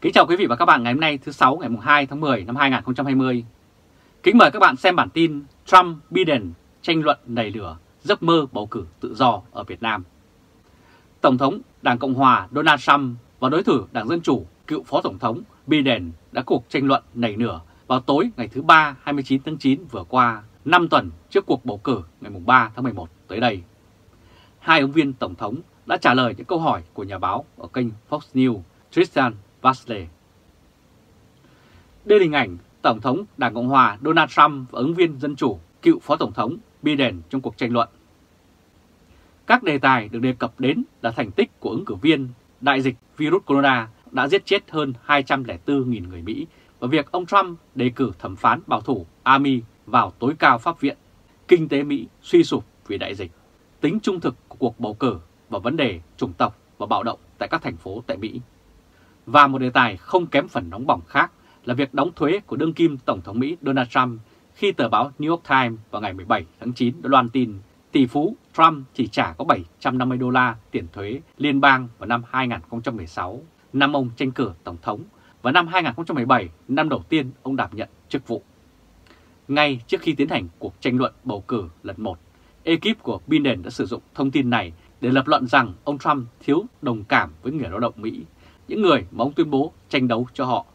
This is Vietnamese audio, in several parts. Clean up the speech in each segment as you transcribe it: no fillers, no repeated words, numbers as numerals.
Kính chào quý vị và các bạn ngày hôm nay thứ 6 ngày 2 tháng 10 năm 2020. Kính mời các bạn xem bản tin Trump Biden tranh luận đầy lửa giấc mơ bầu cử tự do ở Việt Nam. Tổng thống Đảng Cộng Hòa Donald Trump và đối thủ Đảng Dân Chủ cựu Phó Tổng thống Biden đã cuộc tranh luận nảy lửa vào tối ngày thứ Ba 29 tháng 9 vừa qua, 5 tuần trước cuộc bầu cử ngày 3 tháng 11 tới đây. Hai ứng viên Tổng thống đã trả lời những câu hỏi của nhà báo ở kênh Fox News Tristan Vasley. Đây là hình ảnh Tổng thống Đảng Cộng Hòa Donald Trump và ứng viên Dân Chủ cựu Phó Tổng thống Biden trong cuộc tranh luận. Các đề tài được đề cập đến là thành tích của ứng cử viên, đại dịch virus corona đã giết chết hơn 204.000 người Mỹ và việc ông Trump đề cử thẩm phán bảo thủ Amy vào tối cao pháp viện, kinh tế Mỹ suy sụp vì đại dịch, tính trung thực của cuộc bầu cử và vấn đề chủng tộc và bạo động tại các thành phố tại Mỹ. Và một đề tài không kém phần nóng bỏng khác là việc đóng thuế của đương kim Tổng thống Mỹ Donald Trump khi tờ báo New York Times vào ngày 17 tháng 9 đã loan tin tỷ phú Trump chỉ trả có $750 tiền thuế liên bang vào năm 2016, năm ông tranh cử Tổng thống, và năm 2017, năm đầu tiên ông đảm nhận chức vụ. Ngay trước khi tiến hành cuộc tranh luận bầu cử lần 1, ekip của Biden đã sử dụng thông tin này để lập luận rằng ông Trump thiếu đồng cảm với người lao động Mỹ, những người mà ông tuyên bố tranh đấu cho họ.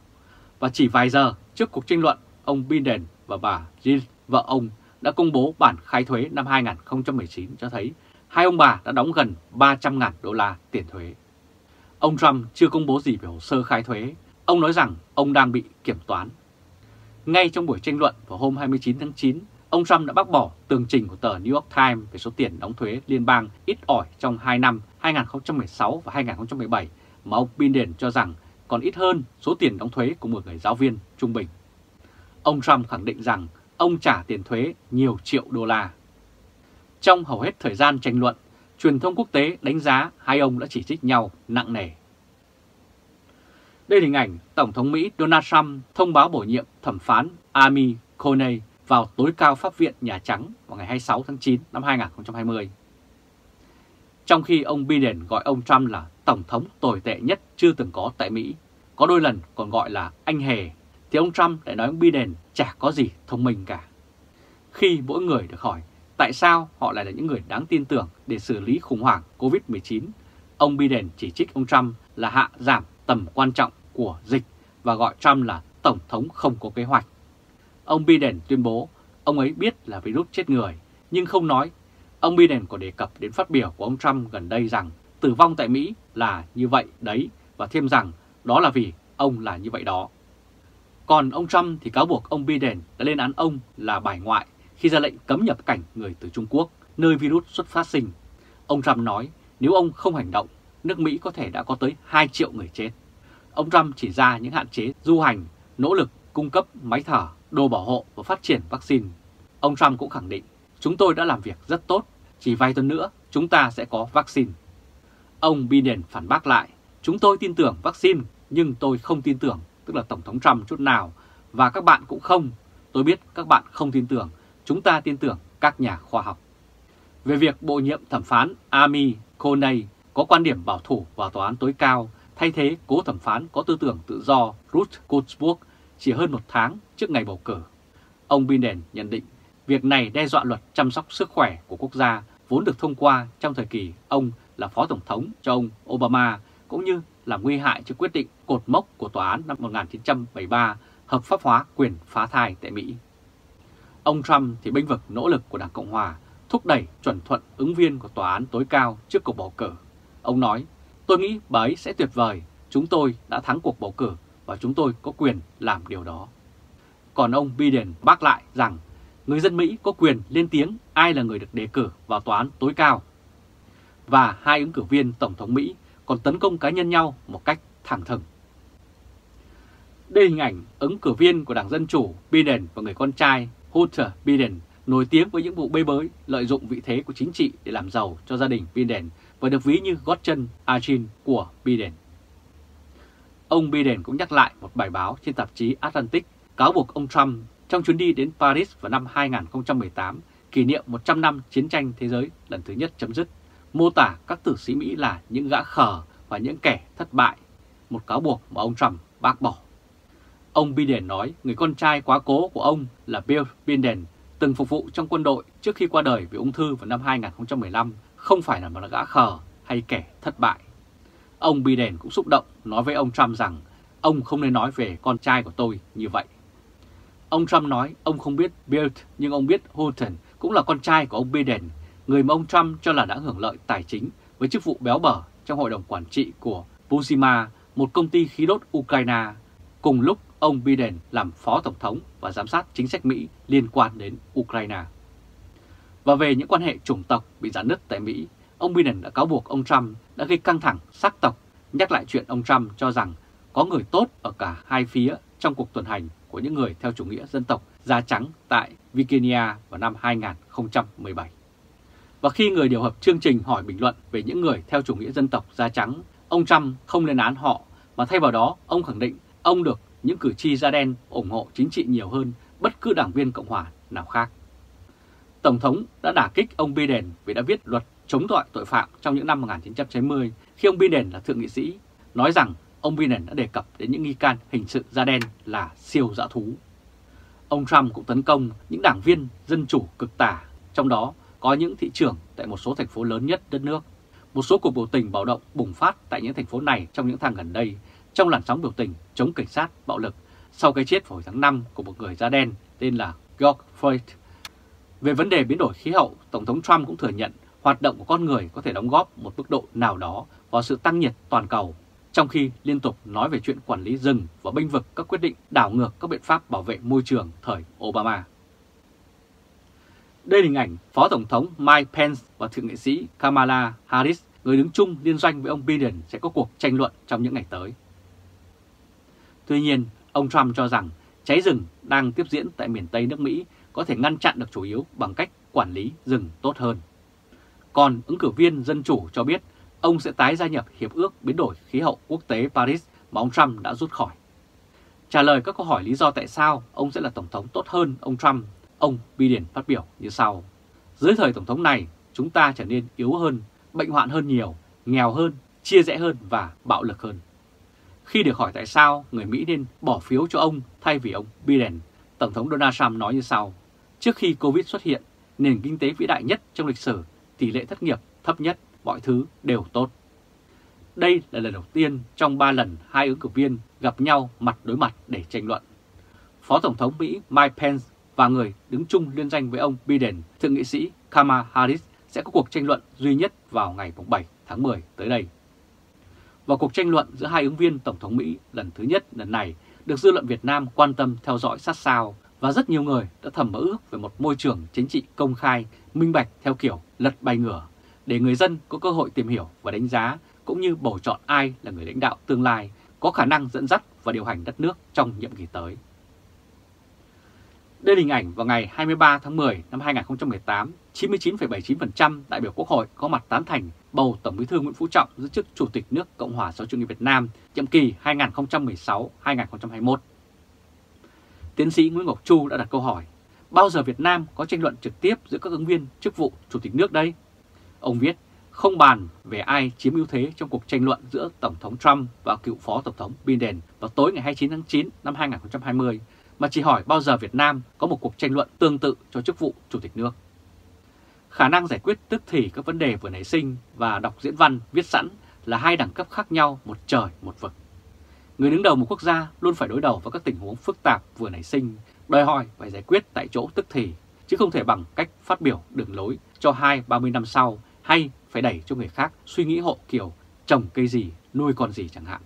Và chỉ vài giờ trước cuộc tranh luận, ông Biden và bà Jill, vợ ông, đã công bố bản khai thuế năm 2019 cho thấy hai ông bà đã đóng gần $300.000 tiền thuế. Ông Trump chưa công bố gì về hồ sơ khai thuế, ông nói rằng ông đang bị kiểm toán. Ngay trong buổi tranh luận vào hôm 29 tháng 9, ông Trump đã bác bỏ tường trình của tờ New York Times về số tiền đóng thuế liên bang ít ỏi trong 2 năm 2016 và 2017 mà ông Biden cho rằng còn ít hơn số tiền đóng thuế của một người giáo viên trung bình. Ông Trump khẳng định rằng ông trả tiền thuế nhiều triệu đô la. Trong hầu hết thời gian tranh luận, truyền thông quốc tế đánh giá hai ông đã chỉ trích nhau nặng nề. Đây là hình ảnh Tổng thống Mỹ Donald Trump thông báo bổ nhiệm thẩm phán Amy Coney vào tối cao pháp viện Nhà Trắng vào ngày 26 tháng 9 năm 2020. Trong khi ông Biden gọi ông Trump là Tổng thống tồi tệ nhất chưa từng có tại Mỹ, có đôi lần còn gọi là anh hề, thì ông Trump lại nói ông Biden chả có gì thông minh cả. Khi mỗi người được hỏi tại sao họ lại là những người đáng tin tưởng để xử lý khủng hoảng COVID-19, ông Biden chỉ trích ông Trump là hạ giảm tầm quan trọng của dịch và gọi Trump là Tổng thống không có kế hoạch. Ông Biden tuyên bố ông ấy biết là virus chết người, nhưng không nói. Ông Biden còn đề cập đến phát biểu của ông Trump gần đây rằng tử vong tại Mỹ là như vậy đấy, và thêm rằng đó là vì ông là như vậy đó. Còn ông Trump thì cáo buộc ông Biden đã lên án ông là bài ngoại khi ra lệnh cấm nhập cảnh người từ Trung Quốc, nơi virus xuất phát sinh. Ông Trump nói nếu ông không hành động, nước Mỹ có thể đã có tới 2 triệu người chết. Ông Trump chỉ ra những hạn chế du hành, nỗ lực cung cấp máy thở, đồ bảo hộ và phát triển vaccine. Ông Trump cũng khẳng định, chúng tôi đã làm việc rất tốt, chỉ vài tuần nữa chúng ta sẽ có vaccine. Ông Biden phản bác lại, chúng tôi tin tưởng vaccine nhưng tôi không tin tưởng, tức là Tổng thống Trump chút nào, và các bạn cũng không. Tôi biết các bạn không tin tưởng, chúng ta tin tưởng các nhà khoa học. Về việc bổ nhiệm thẩm phán Amy Coney có quan điểm bảo thủ vào tòa án tối cao, thay thế cố thẩm phán có tư tưởng tự do Ruth Ginsburg chỉ hơn một tháng trước ngày bầu cử. Ông Biden nhận định việc này đe dọa luật chăm sóc sức khỏe của quốc gia vốn được thông qua trong thời kỳ ông là phó tổng thống cho ông Obama, cũng như làm nguy hại cho quyết định cột mốc của tòa án năm 1973 hợp pháp hóa quyền phá thai tại Mỹ. Ông Trump thì bênh vực nỗ lực của Đảng Cộng Hòa thúc đẩy chuẩn thuận ứng viên của tòa án tối cao trước cuộc bầu cử. Ông nói, tôi nghĩ bà ấy sẽ tuyệt vời, chúng tôi đã thắng cuộc bầu cử và chúng tôi có quyền làm điều đó. Còn ông Biden bác lại rằng người dân Mỹ có quyền lên tiếng ai là người được đề cử vào tòa án tối cao. Và hai ứng cử viên Tổng thống Mỹ còn tấn công cá nhân nhau một cách thẳng thừng. Đây là hình ảnh ứng cử viên của Đảng Dân Chủ Biden và người con trai Hunter Biden nổi tiếng với những vụ bê bối lợi dụng vị thế của chính trị để làm giàu cho gia đình Biden và được ví như gót chân Achilles của Biden. Ông Biden cũng nhắc lại một bài báo trên tạp chí Atlantic cáo buộc ông Trump trong chuyến đi đến Paris vào năm 2018 kỷ niệm 100 năm chiến tranh thế giới lần thứ nhất chấm dứt, mô tả các tử sĩ Mỹ là những gã khờ và những kẻ thất bại, một cáo buộc mà ông Trump bác bỏ. Ông Biden nói người con trai quá cố của ông là Beau Biden từng phục vụ trong quân đội trước khi qua đời vì ung thư vào năm 2015 không phải là một gã khờ hay kẻ thất bại. Ông Biden cũng xúc động nói với ông Trump rằng ông không nên nói về con trai của tôi như vậy. Ông Trump nói ông không biết Beau nhưng ông biết Hunter cũng là con trai của ông Biden, người mà ông Trump cho là đã hưởng lợi tài chính với chức vụ béo bở trong hội đồng quản trị của Burisma, một công ty khí đốt Ukraine, cùng lúc ông Biden làm phó tổng thống và giám sát chính sách Mỹ liên quan đến Ukraine. Và về những quan hệ chủng tộc bị rạn nứt tại Mỹ, ông Biden đã cáo buộc ông Trump đã gây căng thẳng sắc tộc, nhắc lại chuyện ông Trump cho rằng có người tốt ở cả hai phía trong cuộc tuần hành của những người theo chủ nghĩa dân tộc da trắng tại Virginia vào năm 2017. Và khi người điều hợp chương trình hỏi bình luận về những người theo chủ nghĩa dân tộc da trắng, ông Trump không lên án họ, mà thay vào đó ông khẳng định ông được những cử tri da đen ủng hộ chính trị nhiều hơn bất cứ đảng viên Cộng hòa nào khác. Tổng thống đã đả kích ông Biden vì đã viết luật chống loại tội phạm trong những năm 1990 khi ông Biden là thượng nghị sĩ, nói rằng ông Biden đã đề cập đến những nghi can hình sự da đen là siêu dã thú. Ông Trump cũng tấn công những đảng viên dân chủ cực tả, trong đó có những thị trưởng tại một số thành phố lớn nhất đất nước. Một số cuộc biểu tình bạo động bùng phát tại những thành phố này trong những tháng gần đây, trong làn sóng biểu tình chống cảnh sát bạo lực sau cái chết vào hồi tháng 5 của một người da đen tên là George Floyd. Về vấn đề biến đổi khí hậu, Tổng thống Trump cũng thừa nhận hoạt động của con người có thể đóng góp một mức độ nào đó vào sự tăng nhiệt toàn cầu, trong khi liên tục nói về chuyện quản lý rừng và bênh vực các quyết định đảo ngược các biện pháp bảo vệ môi trường thời Obama. Đây là hình ảnh Phó Tổng thống Mike Pence và Thượng nghị sĩ Kamala Harris, người đứng chung liên doanh với ông Biden, sẽ có cuộc tranh luận trong những ngày tới. Tuy nhiên, ông Trump cho rằng cháy rừng đang tiếp diễn tại miền Tây nước Mỹ có thể ngăn chặn được chủ yếu bằng cách quản lý rừng tốt hơn. Còn ứng cử viên Dân Chủ cho biết ông sẽ tái gia nhập Hiệp ước Biến đổi Khí hậu Quốc tế Paris mà ông Trump đã rút khỏi. Trả lời các câu hỏi lý do tại sao ông sẽ là Tổng thống tốt hơn ông Trump, ông Biden phát biểu như sau. Dưới thời Tổng thống này, chúng ta trở nên yếu hơn, bệnh hoạn hơn nhiều, nghèo hơn, chia rẽ hơn và bạo lực hơn. Khi được hỏi tại sao người Mỹ nên bỏ phiếu cho ông thay vì ông Biden, Tổng thống Donald Trump nói như sau. Trước khi Covid xuất hiện, nền kinh tế vĩ đại nhất trong lịch sử, tỷ lệ thất nghiệp thấp nhất, mọi thứ đều tốt. Đây là lần đầu tiên trong 3 lần hai ứng cử viên gặp nhau mặt đối mặt để tranh luận. Phó Tổng thống Mỹ Mike Pence và người đứng chung liên danh với ông Biden, Thượng nghị sĩ Kamala Harris sẽ có cuộc tranh luận duy nhất vào ngày 7 tháng 10 tới đây. Và cuộc tranh luận giữa hai ứng viên Tổng thống Mỹ lần thứ nhất lần này được dư luận Việt Nam quan tâm theo dõi sát sao, và rất nhiều người đã thầm mơ ước về một môi trường chính trị công khai, minh bạch theo kiểu lật bài ngửa, để người dân có cơ hội tìm hiểu và đánh giá cũng như bầu chọn ai là người lãnh đạo tương lai có khả năng dẫn dắt và điều hành đất nước trong nhiệm kỳ tới. Đây là hình ảnh vào ngày 23 tháng 10 năm 2018, 99,79% đại biểu Quốc hội có mặt tán thành bầu Tổng Bí thư Nguyễn Phú Trọng giữ chức Chủ tịch nước Cộng hòa xã hội chủ nghĩa Việt Nam nhiệm kỳ 2016-2021. Tiến sĩ Nguyễn Ngọc Chu đã đặt câu hỏi, bao giờ Việt Nam có tranh luận trực tiếp giữa các ứng viên chức vụ Chủ tịch nước đây? Ông viết, không bàn về ai chiếm ưu thế trong cuộc tranh luận giữa Tổng thống Trump và cựu Phó Tổng thống Biden vào tối ngày 29 tháng 9 năm 2020, mà chỉ hỏi bao giờ Việt Nam có một cuộc tranh luận tương tự cho chức vụ Chủ tịch nước. Khả năng giải quyết tức thì các vấn đề vừa nảy sinh và đọc diễn văn viết sẵn là hai đẳng cấp khác nhau, một trời một vực. Người đứng đầu một quốc gia luôn phải đối đầu với các tình huống phức tạp vừa nảy sinh, đòi hỏi phải giải quyết tại chỗ tức thì, chứ không thể bằng cách phát biểu đường lối cho 20-30 năm sau, hay phải đẩy cho người khác suy nghĩ hộ kiểu trồng cây gì, nuôi con gì chẳng hạn.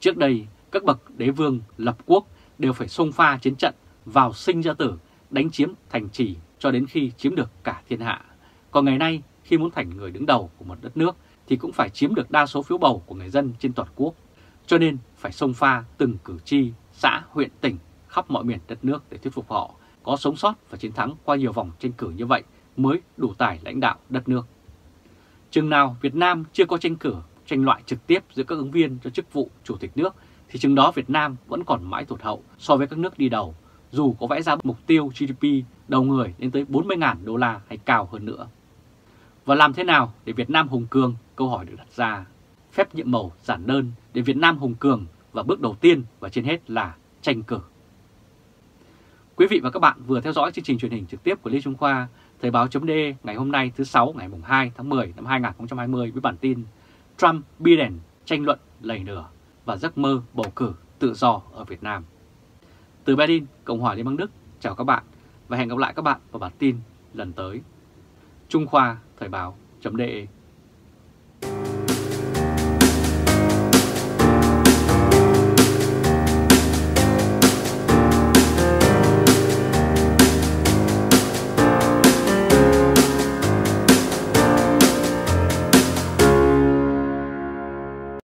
Trước đây, các bậc đế vương lập quốc đều phải xông pha chiến trận, vào sinh ra tử, đánh chiếm thành trì cho đến khi chiếm được cả thiên hạ. Còn ngày nay, khi muốn thành người đứng đầu của một đất nước thì cũng phải chiếm được đa số phiếu bầu của người dân trên toàn quốc. Cho nên phải xông pha từng cử tri, xã, huyện, tỉnh khắp mọi miền đất nước để thuyết phục họ có sống sót và chiến thắng qua nhiều vòng tranh cử như vậy mới đủ tài lãnh đạo đất nước. Chừng nào Việt Nam chưa có tranh luận trực tiếp giữa các ứng viên cho chức vụ Chủ tịch nước thì chừng đó Việt Nam vẫn còn mãi tụt hậu so với các nước đi đầu, dù có vẽ ra mục tiêu GDP đầu người lên tới 40.000 đô la hay cao hơn nữa. Và làm thế nào để Việt Nam hùng cường? Câu hỏi được đặt ra. Phép nhiệm màu giản đơn để Việt Nam hùng cường và bước đầu tiên và trên hết là tranh cử. Quý vị và các bạn vừa theo dõi chương trình truyền hình trực tiếp của Lý Trung Khoa, Thời báo.de ngày hôm nay thứ 6 ngày 2 tháng 10 năm 2020 với bản tin Trump Biden tranh luận lầy nửa và giấc mơ bầu cử tự do ở Việt Nam. Từ Berlin, Cộng hòa Liên bang Đức, chào các bạn và hẹn gặp lại các bạn vào bản tin lần tới. Trung Khoa, Thời báo.de